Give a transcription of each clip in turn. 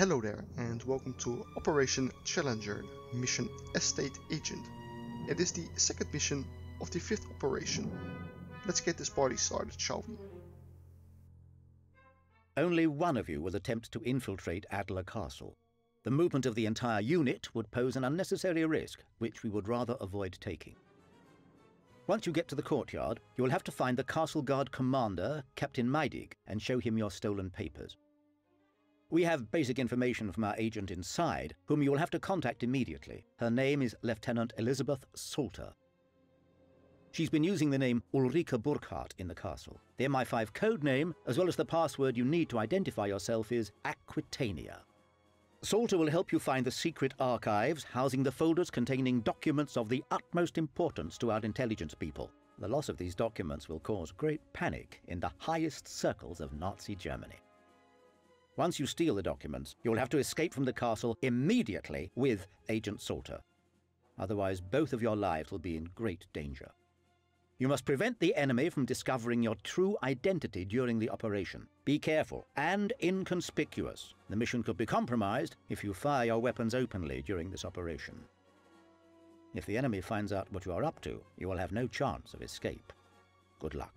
Hello there and welcome to Operation Challenger, Mission Estate Agent. It is the second mission of the fifth operation. Let's get this party started, shall we? Only one of you will attempt to infiltrate Adler Castle. The movement of the entire unit would pose an unnecessary risk, which we would rather avoid taking. Once you get to the courtyard, you will have to find the Castle Guard commander, Captain Meidig, and show him your stolen papers. We have basic information from our agent inside, whom you will have to contact immediately. Her name is Lieutenant Elizabeth Salter. She's been using the name Ulrike Burkhardt in the castle. The MI5 code name, as well as the password you need to identify yourself, is Aquitania. Salter will help you find the secret archives housing the folders containing documents of the utmost importance to our intelligence people. The loss of these documents will cause great panic in the highest circles of Nazi Germany. Once you steal the documents, you'll have to escape from the castle immediately with Agent Salter. Otherwise, both of your lives will be in great danger. You must prevent the enemy from discovering your true identity during the operation. Be careful and inconspicuous. The mission could be compromised if you fire your weapons openly during this operation. If the enemy finds out what you are up to, you will have no chance of escape. Good luck.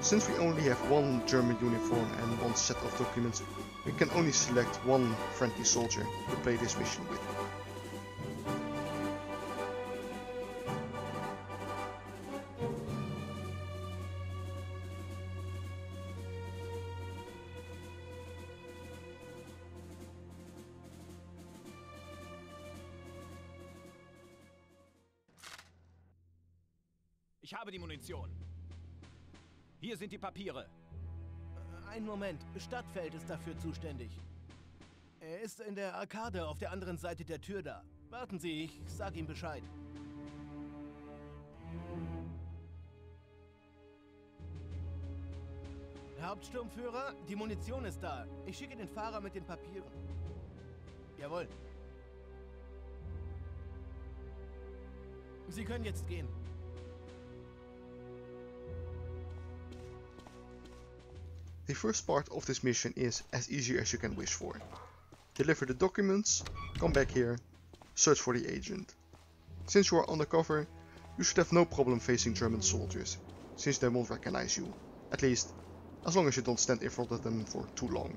Since we only have one German uniform and one set of documents, we can only select one friendly soldier to play this mission with. Ich habe die Munition. Hier sind die Papiere. Ein Moment, Stadtfeld ist dafür zuständig. Er ist in der Arkade auf der anderen Seite der Tür da. Warten Sie, ich sag ihm Bescheid. Herr Hauptsturmführer, die Munition ist da. Ich schicke den Fahrer mit den Papieren. Jawohl. Sie können jetzt gehen. The first part of this mission is as easy as you can wish for. Deliver the documents, come back here, search for the agent. Since you are undercover, you should have no problem facing German soldiers, since they won't recognize you. At least, as long as you don't stand in front of them for too long.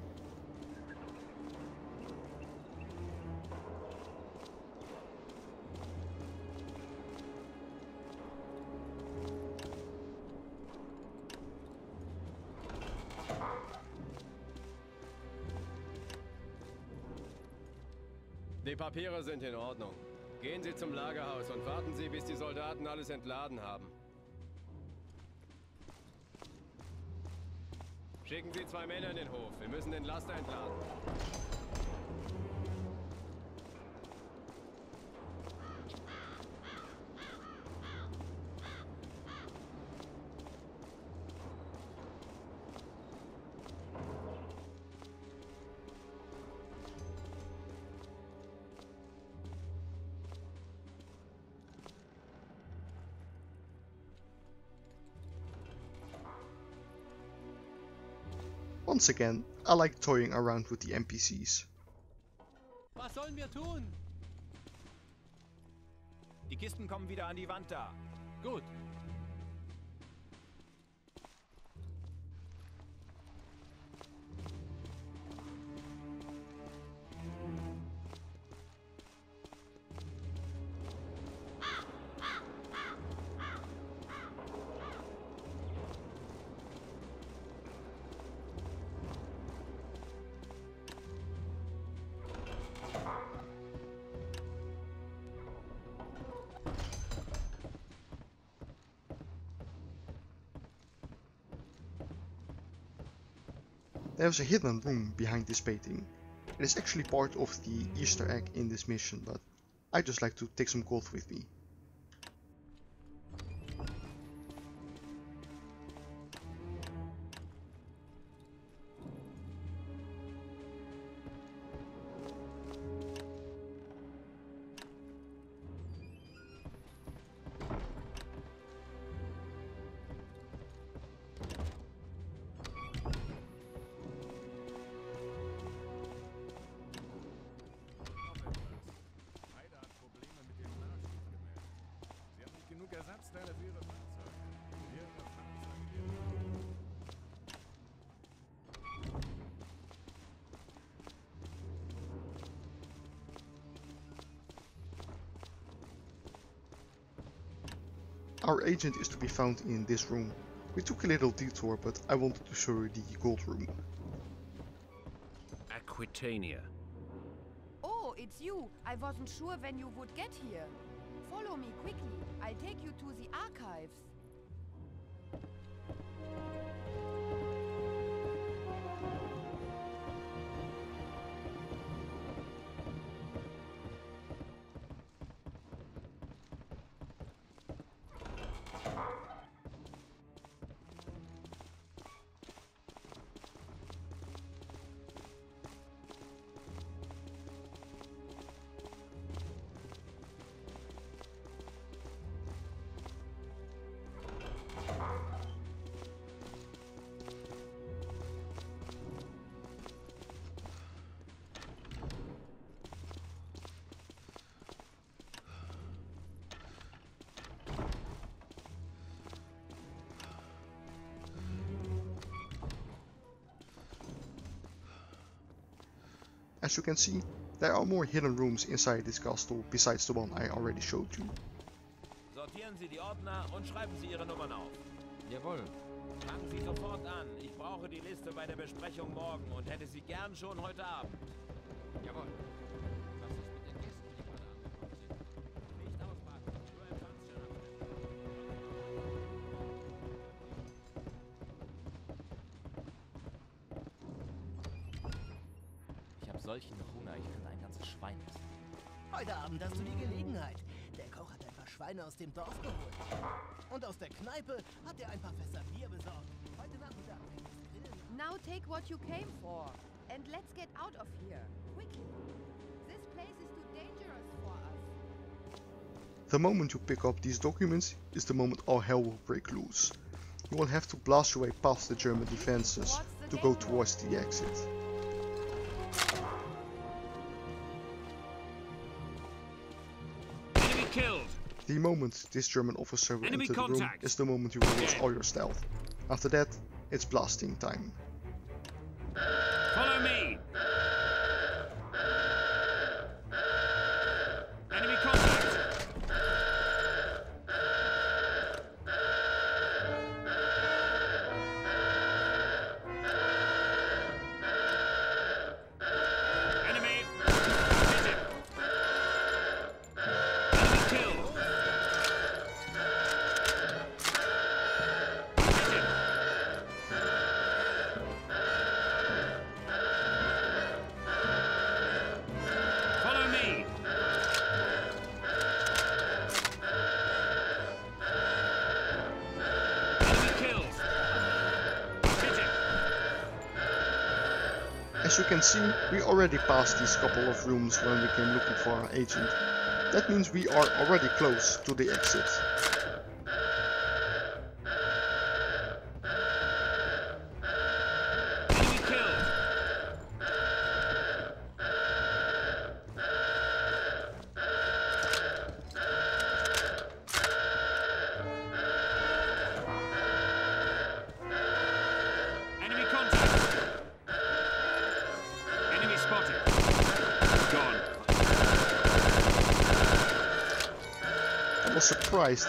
Die Papiere sind in Ordnung. Gehen Sie zum Lagerhaus und warten Sie, bis die Soldaten alles entladen haben. Schicken Sie zwei Männer in den Hof. Wir müssen den Laster entladen. Once again, I like toying around with the NPCs. Was sollen wir tun? Die Kisten kommen wieder an die Wand da. Gut. There's a hidden room behind this painting. It is actually part of the Easter egg in this mission, but I just like to take some gold with me. Ersatzteile für ihre Fahrzeuge. Our agent is to be found in this room. We took a little detour, but I wanted to show you the gold room. Aquitania. Oh, it's you. I wasn't sure when you would get here. Follow me quickly. I'll take you to the archives. As you can see, there are more hidden rooms inside this castle besides the one I already showed you. Sortieren Sie die Ordner und schreiben Sie Ihre Nummern auf. Jawohl. Fangen Sie sofort an. Ich brauche die Liste bei der Besprechung morgen und hätte sie gern schon heute Abend. Jawohl. Solchen Hunger, ich könnte ein ganzes Schwein essen. Heute Abend hast du die Gelegenheit. Der Koch hat ein paar Schweine aus dem Dorf geholt. Und aus der Kneipe hat er ein paar Fässer Bier besorgt. Heute Nachmittag. Now take what you came for and let's get out of here quickly. This place is too dangerous for us. The moment you pick up these documents is the moment all hell will break loose. You will have to blast your way past the German defenses to go towards the exit. The moment this German officer will enter the room is the moment you will lose all your stealth. After that, it's blasting time. Follow me! Enemy contact! As you can see, we already passed these couple of rooms when we came looking for our agent. That means we are already close to the exit.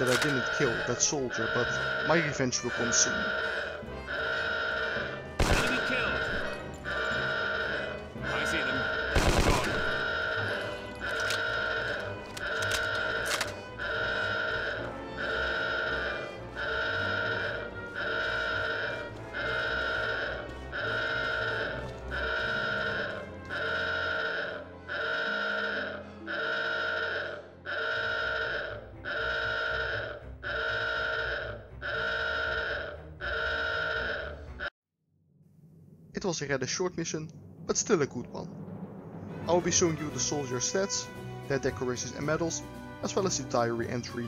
That I didn't kill that soldier, but my revenge will come soon. Enemy killed. I see them. It was a rather short mission, but still a good one. I will be showing you the soldier stats, their decorations and medals, as well as the diary entry.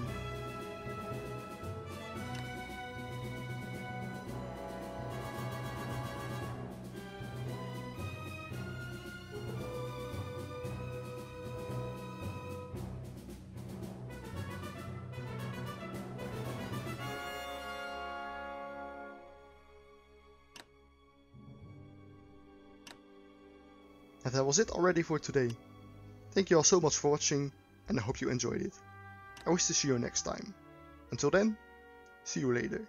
And that was it already for today. Thank you all so much for watching, and I hope you enjoyed it. I wish to see you next time. Until then, see you later.